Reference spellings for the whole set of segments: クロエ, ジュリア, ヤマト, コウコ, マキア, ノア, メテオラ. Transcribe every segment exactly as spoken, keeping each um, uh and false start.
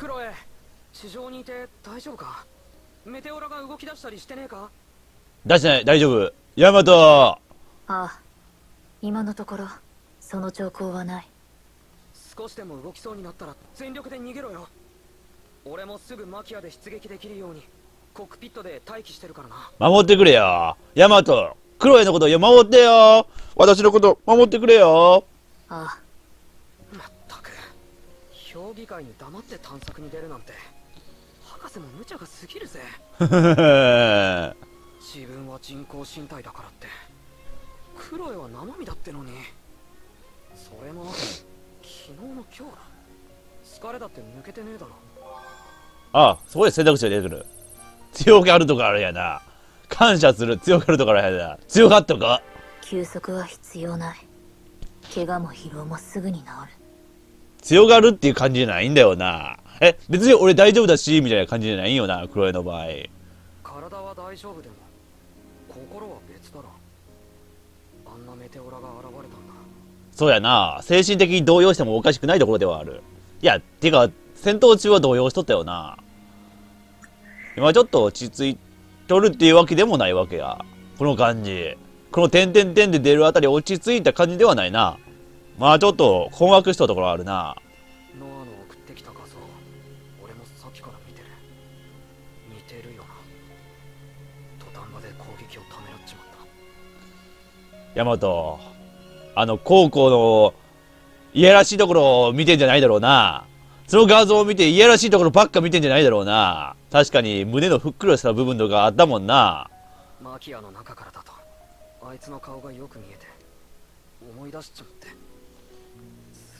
クロエ、地上にいて大丈夫か？メテオラが動き出したりしてねえか？出してない、大丈夫。ヤマト。ああ、今のところその兆候はない。少しでも動きそうになったら全力で逃げろよ。俺もすぐマキアで出撃できるようにコックピットで待機してるからな。守ってくれよヤマト。クロエのことを守ってよ。私のこと守ってくれよ。ああ、まったく評議会に黙って探索に出るなんて博士も無茶が過ぎるぜ。自分は人工身体だからってクロエは生身だってのに。それも昨日の今日だ。疲れだって抜けてねえだろ。ああ、そこで選択肢が出てくる。強がるとかあれやな。感謝する。強がるとかあれやな。強がっとか。休息は必要ない。怪我も疲労もすぐに治る。強がるっていう感じじゃないんだよな。え、別に俺大丈夫だしみたいな感じじゃないよな、クロエの場合。体は大丈夫でも心は別だろ。あんなメテオラが現れたんだ。そうやな。精神的に動揺してもおかしくないところではある。いや、てか戦闘中は動揺しとったよな。今ちょっと落ち着いとるっていうわけでもないわけや。この感じ、この点々点で出るあたり落ち着いた感じではないな。まあちょっと困惑したところあるな。ノアの送ってきた画像、俺もさっきから見てる。似てるよな。土壇場で攻撃をためらっちまった。ヤマト、あの高校のいやらしいところを見てんじゃないだろうな。その画像を見ていやらしいところばっか見てんじゃないだろうな。確かに胸のふっくらした部分とかあったもんな。マキアの中からだとあいつの顔がよく見えて思い出しちゃって。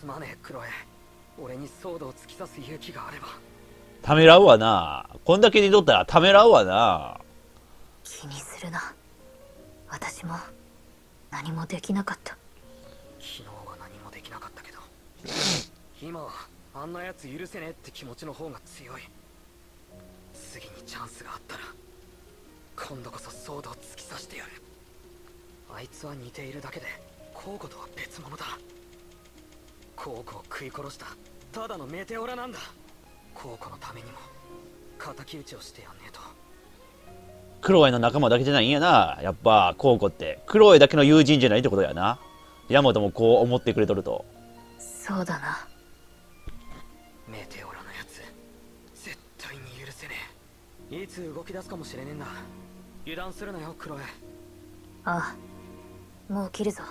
すまねえクロエ、俺にソードを突き刺す勇気があれば。ためらうわな。こんだけにとったらためらうわな。気にするな。私も何もできなかった。昨日は何もできなかったけど今はあんなやつ許せねえって気持ちの方が強い。次にチャンスがあったら今度こそソードを突き刺してやる。あいつは似ているだけでコウコとは別物だ。コウコを食い殺したただのメテオラなんだ。コウコのためにも敵討ちをしてやんねえと。クロエの仲間だけじゃないんやな。やっぱコウコってクロエだけの友人じゃないってことやな。ヤマトもこう思ってくれとると。そうだな。メテオラのやつ絶対に許せねえ。いつ動き出すかもしれねえんだ。油断するなよクロエ。ああ、もう切るぞ。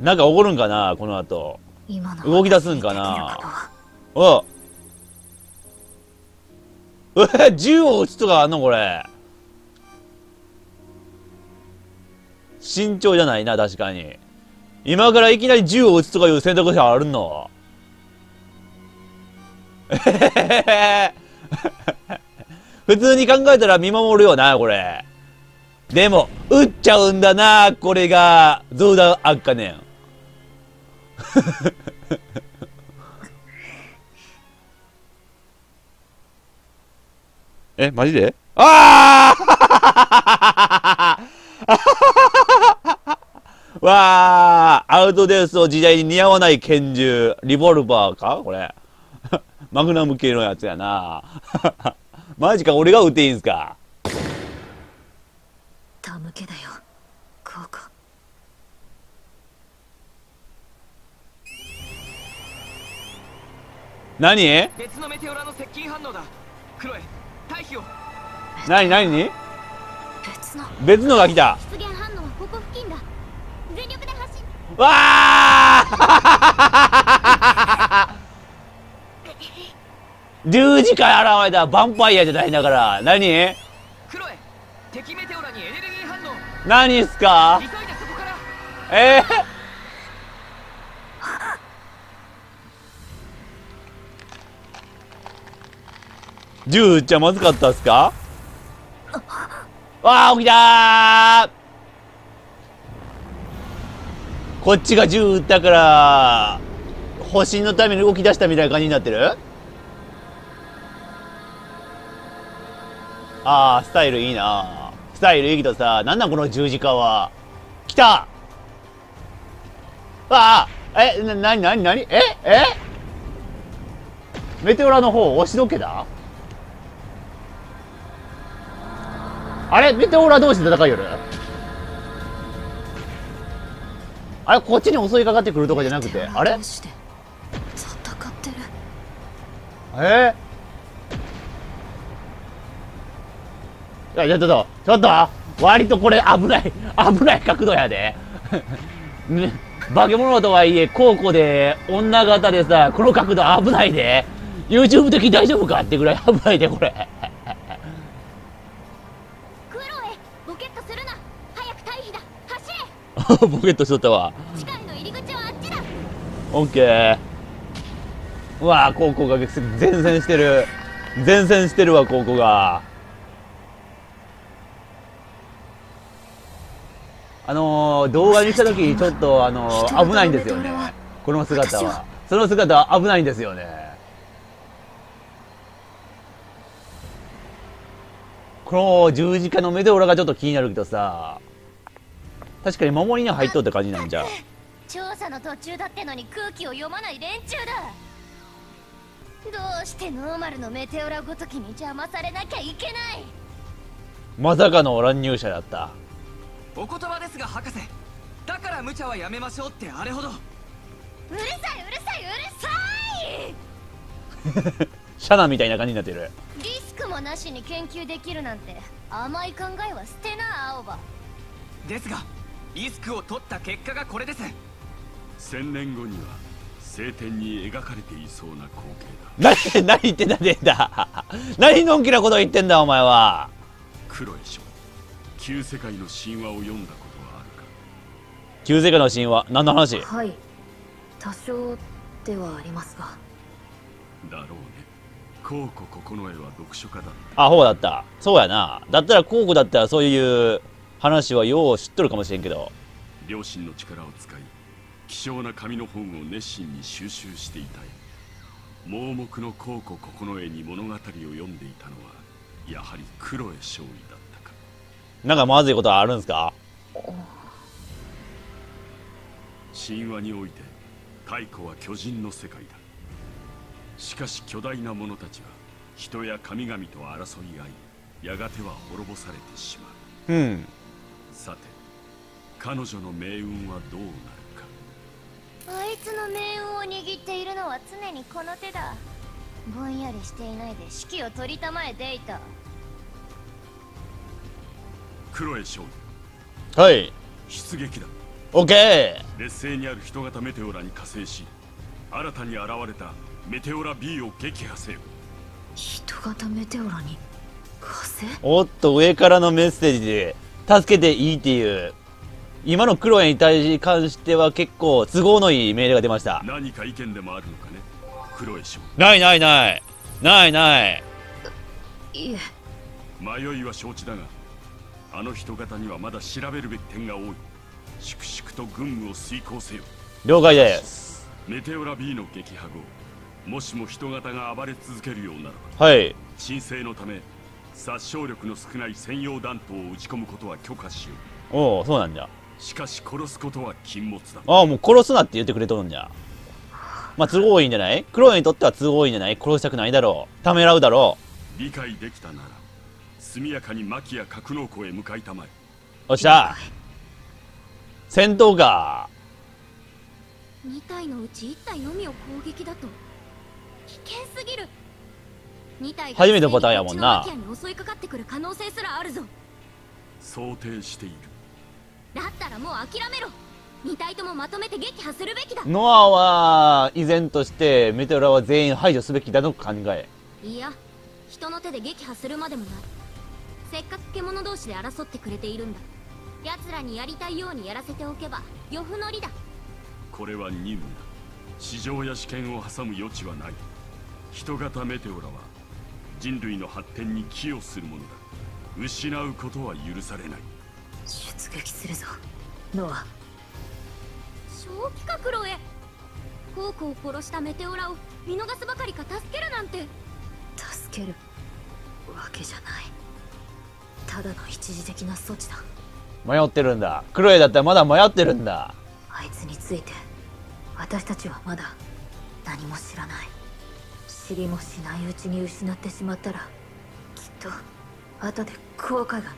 なんか怒るんかなこの後。今の動き出すんかな。おえ、銃を撃つとかあんのこれ。慎重じゃないな。確かに今からいきなり銃を撃つとかいう選択肢あるの。えへへへ。普通に考えたら見守るよなこれ。でも撃っちゃうんだなこれが。どうだあっかねん。え、マジで。ああわあ、アウトデースの時代に似合わない拳銃、リボルバーかこれ。マグナム系のやつやな。マジか、俺が撃っていいんすか。手向けだよコウコ。何？別のメテオラの接近反応だ。クロエ、退避を。何何？別の別のが来た。出現反応はここ付近だ。全力で走。わあ！十字架現れたヴァンパイアじゃないんだから。何？クロエ、敵メテオラにエネルギー。何すか？えー、銃撃っちゃまずかったっすか？わあ、起きたー。こっちが銃撃ったから保身のために動き出したみたいな感じになってる。ああ、スタイルいいな。スタイルいいけどさ、なんなんこの十字架は。来た。わあ、え、なになになに、ええメテオラの方押しどけだ。あれメテオラ同士で戦いよる。あれこっちに襲いかかってくるとかじゃなくて、あれ戦ってる。えー、いやちょっとちょっと割とこれ危ない危ない角度やでね、化け物とはいえ高校で女型でさ、この角度危ないで。 YouTube 的に大丈夫かってぐらい危ないでこれ。クロエ、ボケットするな。早く退避だ。走れ。ボケットしとったわ。地下への入り口はあっちだ。オッケー。うわー、高校が前線してる。前線してるわ高校が。あのー、動画にしたときちょっと、あのー、危ないんですよねこの姿は。その姿は危ないんですよね。この十字架のメテオラがちょっと気になるけどさ、確かに守りに入っとった感じなんじゃ。調査の途中だってのに空気を読まない連中だ。どうしてノーマルのメテオラごときに邪魔されなきゃいけない。まさかの乱入者だった。お言葉ですが博士、だから無茶はやめましょうってあれほど。うるさいうるさいうるさいシャナみたいな感じになってる。リスクもなしに研究できるなんて甘い考えは捨てな青葉。ですがリスクを取った結果がこれです。千年後には聖典に描かれていそうな光景だ。何言ってんだ出た何のんきなこと言ってんだお前は。黒い書旧世界の神話を読んだことはあるか。旧世界の神話、何の話？はい、多少ではありますが。だろうね。コウコココノエは読書家だった。アホだった。そうやな。だったらコウコだったらそういう話はよう知っとるかもしれんけど。両親の力を使い、希少な紙の本を熱心に収集していたい。盲目のコウコココノエに物語を読んでいたのは、やはりクロエ少尉だ。なんかまずいことはあるんですか？神話において太古は巨人の世界だ。しかし巨大な者たちは人や神々と争い合い、やがては滅ぼされてしまう。うん、さて彼女の命運はどうなるか。あいつの命運を握っているのは常にこの手だ。ぼんやりしていないで指揮を取りたまえていた。クロエ少尉、はい、出撃だ。オッケー。劣勢にある人型メテオラに加勢し、新たに現れたメテオラ B を撃破せよ。人型メテオラに加勢。おっと、上からのメッセージで助けていいっていう、今のクロエに対し関しては結構都合のいい命令が出ました。何か意見でもあるのかねクロエ少尉。ないないないないない。いえ、迷いは承知だが、あの人方にはまだ調べるべき点が多い。粛々と軍務を遂行せよ。了解です。メテオラ B の撃破後、もしも人方が暴れ続けるようなら、はい、鎮静のため殺傷力の少ない専用弾頭を打ち込むことは許可しよう。おお、そうなんじゃ。しかし殺すことは禁物だ。ああ、もう殺すなって言ってくれとるんじゃ。まあ都合いいんじゃない。クロエにとっては都合いいんじゃない。殺したくないだろう、ためらうだろう。理解できたなら速やかに薪や格納庫へ向かいたまえ。おっしゃ、戦闘か。に体のうちいち体のみを攻撃だと危険すぎる。に体初めてのパターンやもんな。襲いかかってくる可能性すらあるぞ。想定している。だったらもう諦めろ。に体ともまとめて撃破するべきだ。ノアは依然としてメテオラは全員排除すべきだと考え。いや、人の手で撃破するまでもない。せっかく獣同士で争ってくれているんだ。奴らにやりたいようにやらせておけばよふのりだ。これは任務だ。市場や試験を挟む余地はない。人型メテオラは人類の発展に寄与するものだ。失うことは許されない。出撃するぞノア。正気かクロエ。コウコを殺したメテオラを見逃すばかりか。助けるなんて。助けるわけじゃない。ただの一時的な措置だ。迷ってるんだクロエだったら。まだ迷ってるんだ。あいつについて私たちはまだ何も知らない。知りもしないうちに失ってしまったら、きっと後で後悔が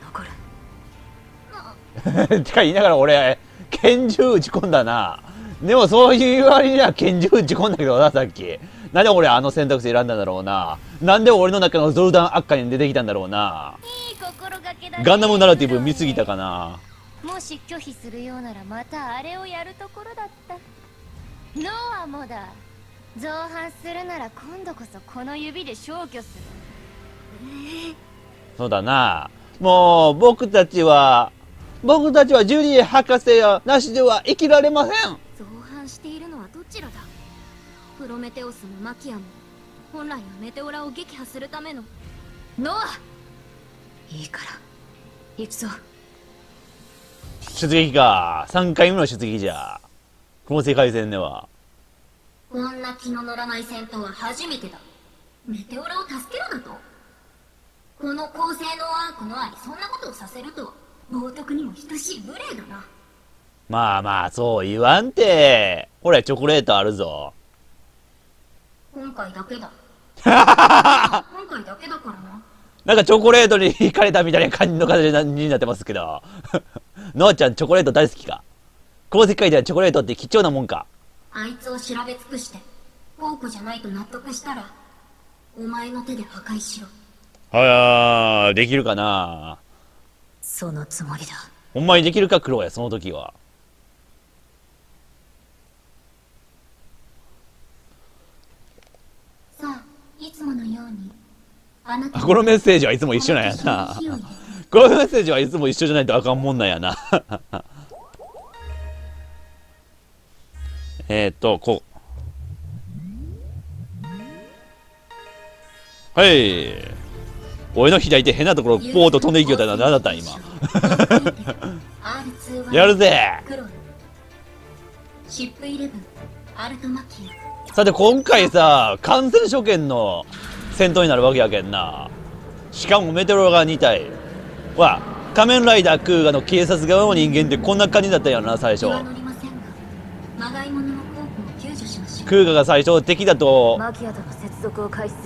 残る。ってか言いながら俺拳銃打ち込んだな。でもそういう割には拳銃打ち込んだけどな、さっき。なんで俺あの選択肢選んだんだろうな。なんで俺の中のゾルダン悪化に出てきたんだろうな。いい心がけだね。ガンダムナラティブ見すぎたかな。もし拒否するようならまたあれをやるところだった。ノアもだ。造反するなら今度こそこの指で消去する。そうだな。もう僕たちは僕たちはジュリー博士やなしでは生きられません。造反しているのはどちらだ。プロメテオスもマキアも本来はメテオラを撃破するための。ノア、いいから行くぞ。出撃か。さんかいめの出撃じゃ。この世界戦ではこんな気の乗らない戦闘は初めてだ。メテオラを助けるなと。この高性能アークの愛にそんなことをさせるとは冒涜にも等しい無礼だな。まあまあそう言わんて。ほらチョコレートあるぞ。今回だけだ。今回だけだからな。なんかチョコレートに惹かれたみたいな感じの形になってますけど。ノアちゃんチョコレート大好きか。この世界ではチョコレートって貴重なもんか。あいつを調べ尽くして宝庫じゃないと納得したらお前の手で破壊しろ。はやできるかな。そのつもりだ。ほんまにできるかクローや。その時はさあいつものようにあなた。このメッセージはいつも一緒なんやな。このメッセージはいつも一緒じゃないとあかんもんなんやな。えーっとこうはい俺の左手変なところボーッと飛んでいきよったら何だったん今。やるぜ。さて今回さ完全初見の戦闘になるわけやけんな。しかもメテオラがにたいわ。仮面ライダークーガの警察側の人間ってこんな感じだったんやろな最初。クーガが最初敵だと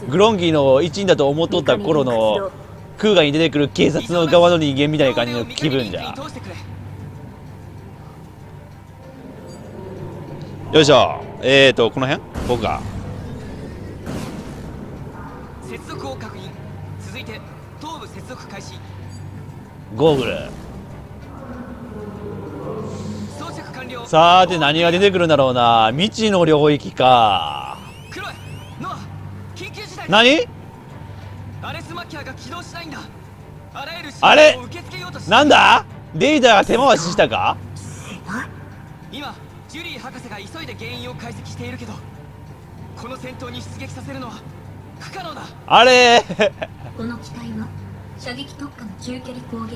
グロンギーの一員だと思っとった頃のクーガに出てくる警察の側の人間みたいな感じの気分じゃ。よいしょ。えーとこの辺僕が接続を確認。続いて頭部接続開始。ゴーグル装着完了。さーて何が出てくるんだろうな。未知の領域か。何アレスマキアが起動しないんだ。あらゆるあれなんだデータが手回ししたか。今ジュリー博士が急いで原因を解析しているけどこの戦闘に出撃させるのは不可能だ。あれこの機体は射撃特化の中距離攻撃だっ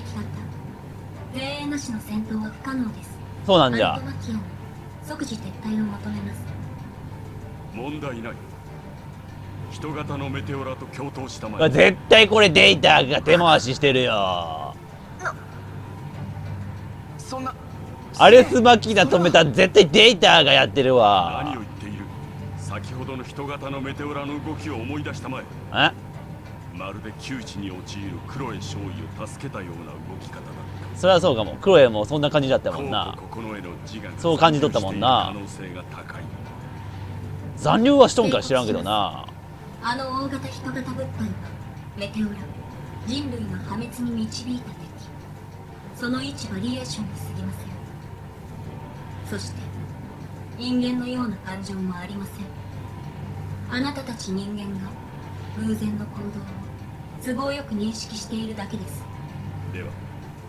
た。霊園なしの戦闘は不可能です。そうなんじゃ。アルトマキアの即時撤退を求めます。問題ない。人型のメテオラと共闘したまえ。絶対これデータが手回ししてるよ。そんなアレスマキナ止めた絶対データがやってるわ。何を言っている。先ほどの人型のメテオラの動きを思い出したまえ。あまるで窮地に陥るクロエ少尉を助けたような動き方だ。それはそうかも。クロエもそんな感じだったもんな。そう感じ取ったもんな。残留はしとんか知らんけどな。あの大型人型物体はメテオラ人類の破滅に導いた敵。その位置バリエーションに過ぎません。そして人間のような感情もありません。あなたたち人間が偶然の行動を都合よく認識しているだけです。では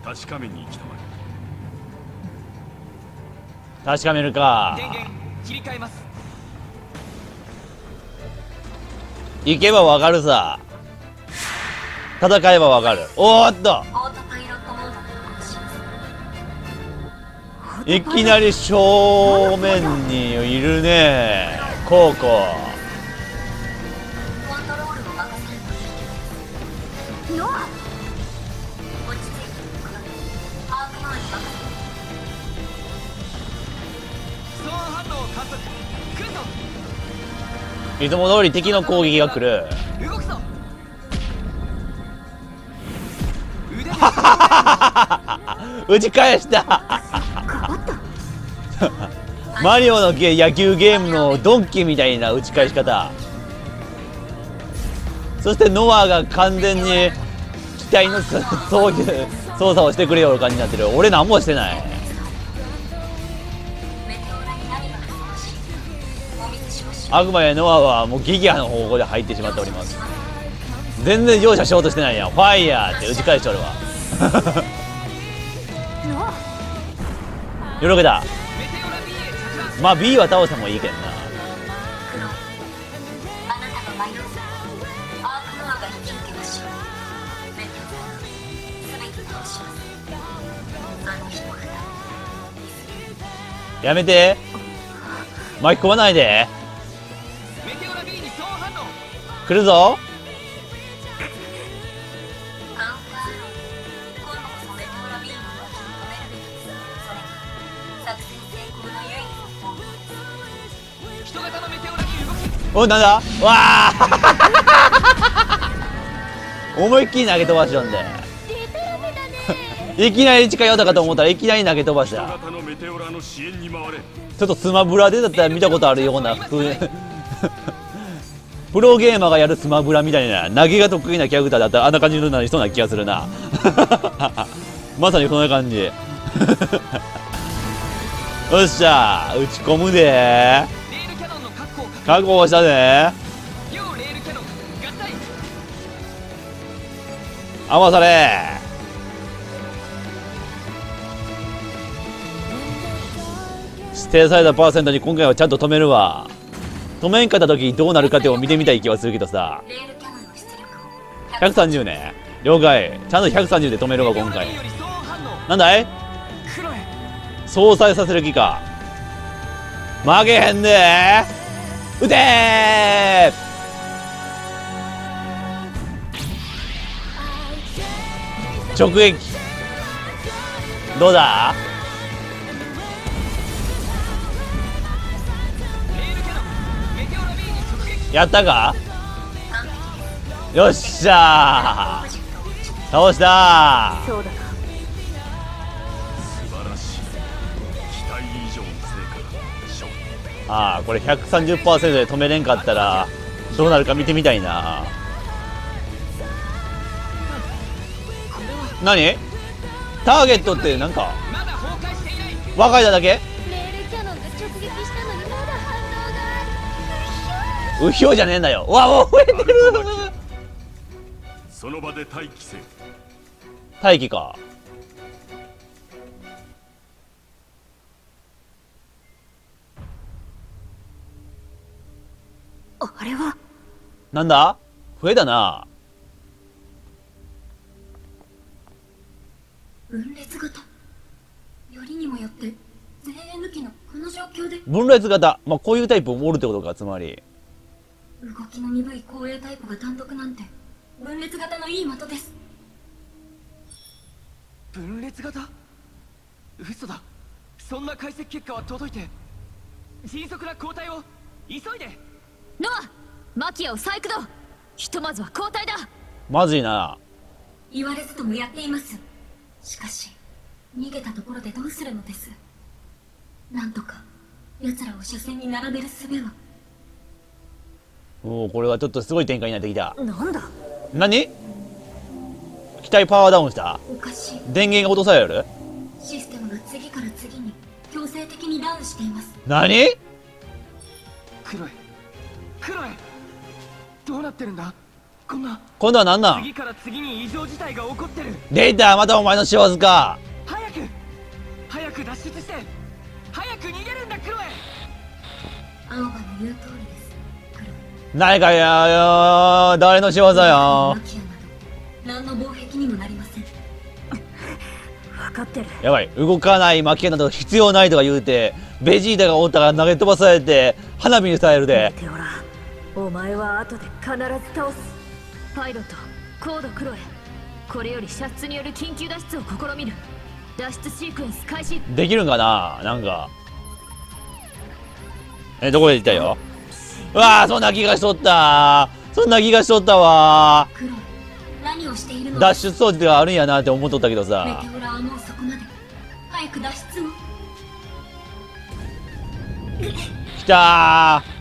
確かめに行きたまえ。確かめるか。電源切り替えます。行けばわかるさ。戦えばわかる。おーっといきなり正面にいるねコウコ。いつも通り敵の攻撃が来る。打ち返したマリオのゲ野球ゲームのドンキみたいな打ち返し方。そしてノアが完全に機体の操作をしてくれよう感じになってる。俺何もしてない。悪魔やノアはもうギギアの方向で入ってしまっております。全然容赦しようとしてないやん。ファイヤーって打ち返して俺はよろけだ。まあ B は倒してもいいけどな。やめて、巻き込まないで。来るぞ。お、なんだ、わあ思いっきり投げ飛ばしよんでいきなり近寄ったかと思ったらいきなり投げ飛ばした。ちょっとスマブラでだったら見たことあるような普通プロゲーマーがやるスマブラみたいな投げが得意なキャラクターだったらあんな感じになりそうな気がするなまさにこんな感じよっしゃ打ち込むで。確保したね。余され。指定されたパーセントに今回はちゃんと止めるわ。止めんかった時どうなるかってを見てみたい気はするけどさ。ひゃくさんじゅうね。了解。ちゃんとひゃくさんじゅうで止めるわ今回。なんだい、相殺させる気か。負けへんでー。撃てー。直撃。どうだ。やったか。よっしゃー、倒した。そうだな。ああ、これ ひゃくさんじゅっパーセント で止めれんかったらどうなるか見てみたいな。何ターゲットってなんか若いだだけ。うひょじゃねえんだよ。うわ、もう増えてる。その場で待機せ。待機か。あれはなんだ、笛だな。分裂型、よりにもよって全員抜きのこの状況で分裂型、まあこういうタイプをおるってことか。つまり動きの鈍い後衛タイプが単独なんて分裂型のいい的です。分裂型、嘘だ。そんな解析結果は届いて、迅速な交代を急いで。ノア、マキアを再駆動。ひとまずは交代だ。まずいな。言われずともやっています。しかし逃げたところでどうするのです。なんとか奴らを車線に並べる術は。おお、これはちょっとすごい展開になってきた。なんだ、何、機体パワーダウンした。おかしい。電源が落とされる。システムが次から次に強制的にダウンしています。何、黒いクロエ、どうなってるんだ。こんな、今度は何なん。次から次に異常事態が起こってる。出た、またお前の仕業か。早く早く脱出して、早く逃げるんだクロエ。青葉の言う通りですクロエ。何かやよ、誰の仕業よ。何の防壁にもなりません分かってる。やばい、動かないマキアなど必要ないとか言うて、ベジータがおったら投げ飛ばされて花火にされるで。お前は後で必ず倒す。パイロット、コードクロエ、これより射出による緊急脱出を試みる。脱出シークエンス開始。できるんかな。なんかえ、どこへ行ったよ。うわー、そんな気がしとったー、そんな気がしとったわー。黒、何をしているの？脱出装置があるんやなって思っとったけどさ。メテオラはもうそこまで。早く脱出を。きたー。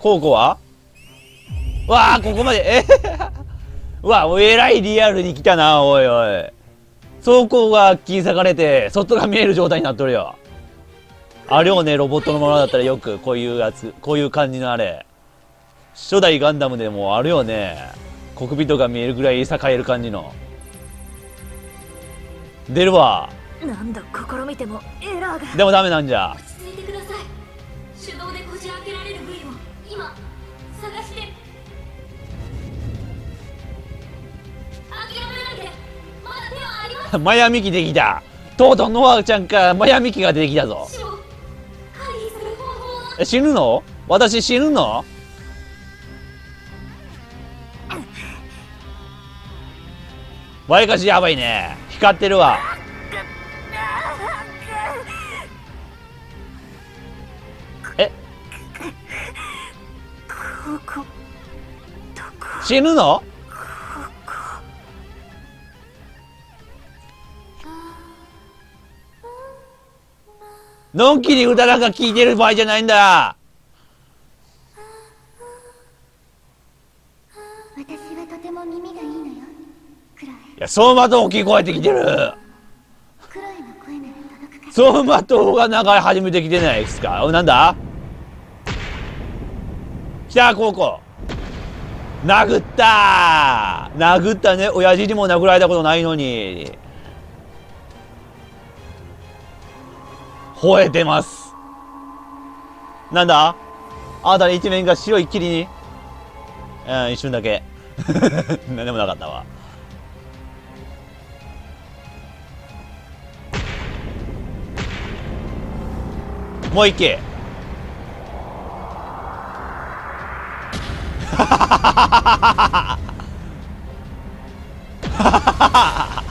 コウコは？わあ、ここまで、えうわ、もうえらいリアルに来たな、おいおい。走行が切り裂かれて、外が見える状態になっとるよ。あれをね、ロボットのものだったらよく、こういうやつ、こういう感じのあれ。初代ガンダムでもあるよね。コクピットが見えるぐらい栄える感じの。出るわ。何度試みてもエラーが。でもダメなんじゃ。落ち着いてください。手動でこじ開けられる部位を今探して。マヤミキできた。とうとうノアちゃんからマヤミキが出てきたぞ。え、死ぬの？私死ぬの？わりかしやばいね。光ってるわ。え？死ぬの？のんきに歌なんか聴いてる場合じゃないんだ。私はとても耳がいいのよ、クロエ。いや、相馬灯大きい声で来てる。クロエの声なら届くか。相馬灯が流れ始めてきてないですか。なんだ来た、高校殴ったー。殴ったね。親父にも殴られたことないのに。吠えてます。なんだあなた一面が白い霧に。うん、一瞬だけ何でもなかったわ。もう一気ハハハハハハ。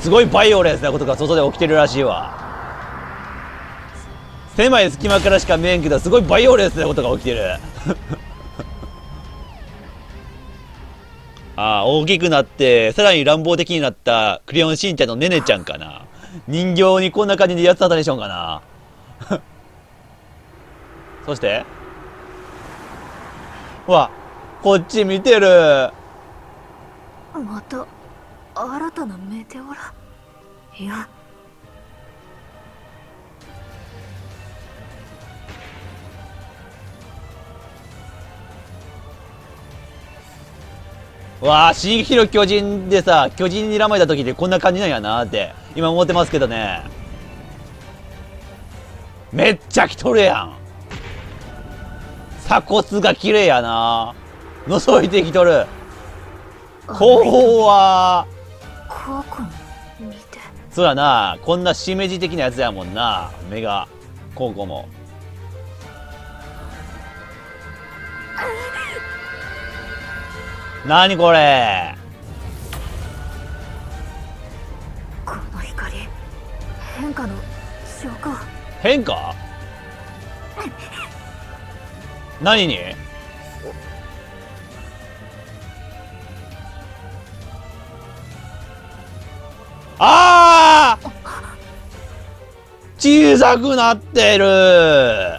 すごいバイオレンスなことが外で起きてるらしいわ。狭い隙間からしか見えんけど、すごいバイオレンスなことが起きてるああ、大きくなってさらに乱暴的になったクレヨンしんちゃんのねねちゃんかな。人形にこんな感じでやつ当たりしょんかなそしてうわ、こっち見てる。また新たなメテオラ。いや、わあ、新ヒロ巨人でさ、巨人にらまれた時でこんな感じなんやなーって今思ってますけどね。めっちゃ来とるやん。鎖骨が綺麗やな。覗いてきとる。後方はそうやな、こんなしめじ的なやつやもんな。目がコウコもなにこれ。この光、変化の証拠。変化何に。ああ、小さくなってる。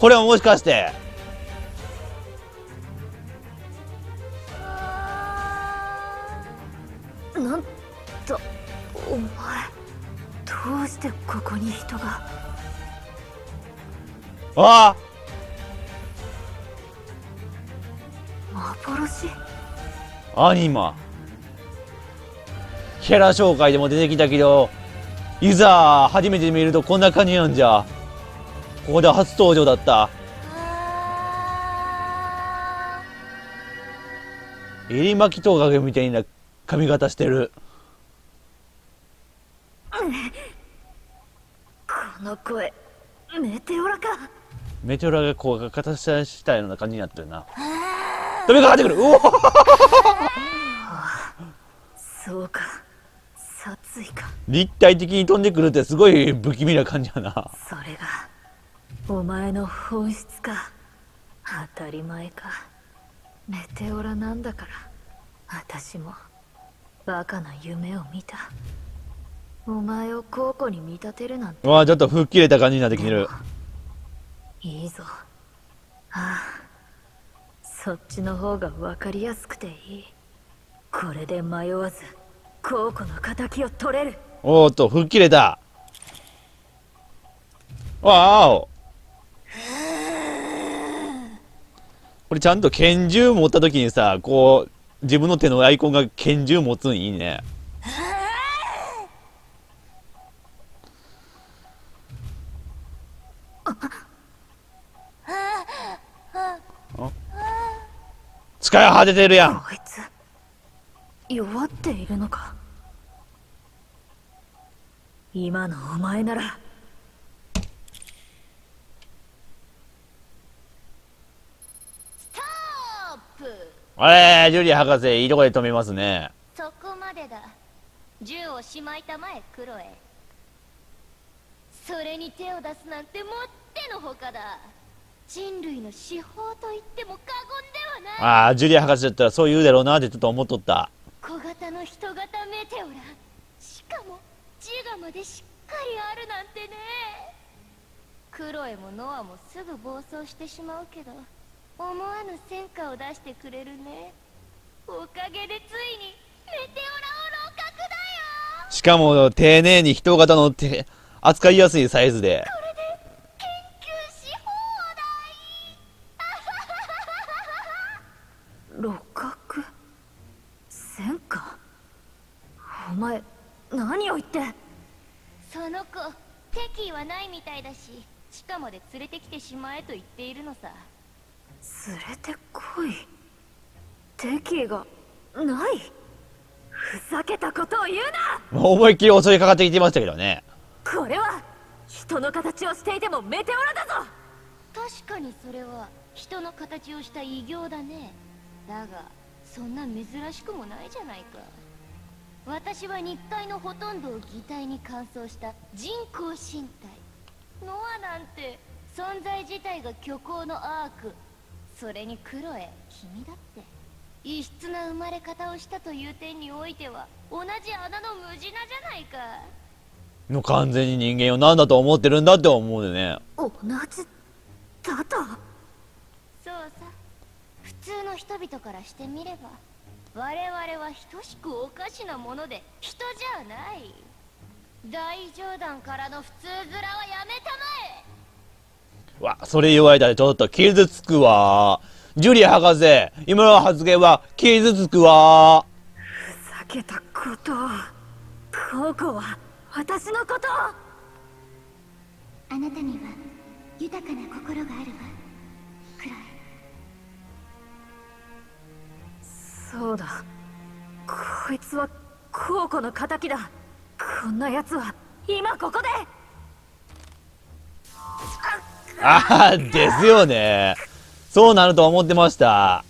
これももしかしてなんと、お前どうしてここに人が。ああ、幻アニマ。キャラ紹介でも出てきたけど、いざ初めて見るとこんな感じなんじゃ。ここで初登場だった。襟巻きトカゲみたいな髪型してる、うん、この声メテオラか。メテオラがこう形したような感じになってるな。飛びかかってくる。うおそうか、殺意か。立体的に飛んでくるってすごい不気味な感じやな。それがお前の本質か。当たり前か。メテオラなんだから。私もバカな夢を見た。お前をコウコに見立てるなんて。わあ、ちょっと吹っ切れた感じになってきてる。いいぞ。ああ、そっちの方が分かりやすくていい。これで迷わずコウコの敵を取れる。おおっと、吹っ切れた。わお。これちゃんと拳銃持った時にさ、こう自分の手のアイコンが拳銃持つんいいね。使い果ててるやん。こいつ弱っているのか。今のお前なら。あれ、ジュリア博士、いいとこで止めますね。そこまでだ。銃をしまいたまえ、クロエ。それに手を出すなんてもってのほかだ。人類の至宝と言っても過言ではない。ああ、ジュリア博士だったらそう言うだろうなってちょっと思っとった。小型の人型メテオラ、しかも自我までしっかりあるなんてね。クロエもノアもすぐ暴走してしまうけど、思わぬ戦果を出してくれるね。おかげでついにメテオラを楼閣だよ。しかも丁寧に人型の手扱いやすいサイズで。これで研究し放題。楼閣戦果。お前何を言って。その子、敵意はないみたいだし、しかもで連れてきてしまえと言っているのさ。連れてこい。敵意がない。ふざけたことを言うな。思いっきり襲いかかってきてましたけどね。これは人の形をしていてもメテオラだぞ。確かにそれは人の形をした異形だね。だがそんな珍しくもないじゃないか。私は肉体のほとんどを擬態に乾燥した人工身体。ノアなんて存在自体が虚構のアーク。それにクロエ、君だって異質な生まれ方をしたという点においては同じ穴のムジナじゃないか。もう完全に人間を何だと思ってるんだって思うでね。同じだと。そうさ、普通の人々からしてみれば我々は等しくおかしなもので人じゃない。大冗談からの普通面はやめたまえ。わ、それ言われたらちょっと傷つくわ。ジュリア博士、今の発言は傷つくわ。ふざけたことを。コウコは私のことを。あなたには豊かな心があるわ、クロエ。そうだ、こいつはコウコの敵だ。こんなやつは今ここで。あっ、ああ、ですよね。そうなると思ってました。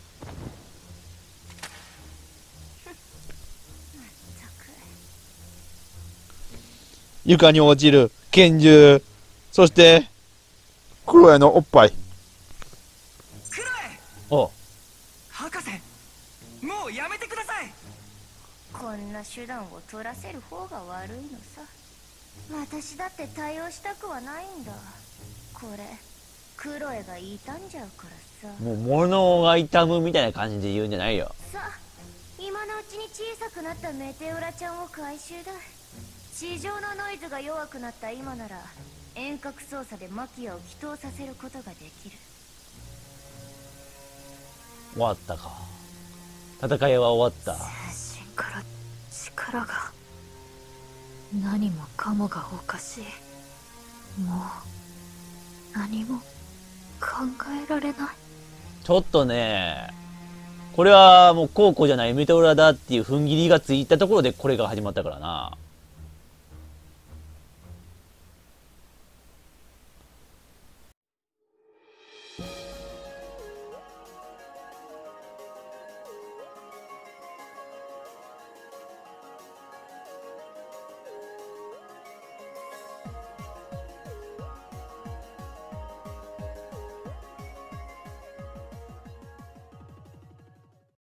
床に落ちる拳銃、そしてクロエのおっぱい。クロエ。おう博士、もうやめてください。こんな手段を取らせる方が悪いのさ。私だって対応したくはないんだ。これクロエが傷んじゃうからさ。もう物が傷むみたいな感じで言うんじゃないよ。さあ、今のうちに小さくなったメテオラちゃんを回収だ。地上のノイズが弱くなった今なら遠隔操作でマキアを起動させることができる。終わったか、戦いは終わった。精神から力が、何もかもがおかしい。もう何も考えられない。ちょっとね、これはもうコウコじゃないメテオラだっていう踏ん切りがついたところでこれが始まったからな。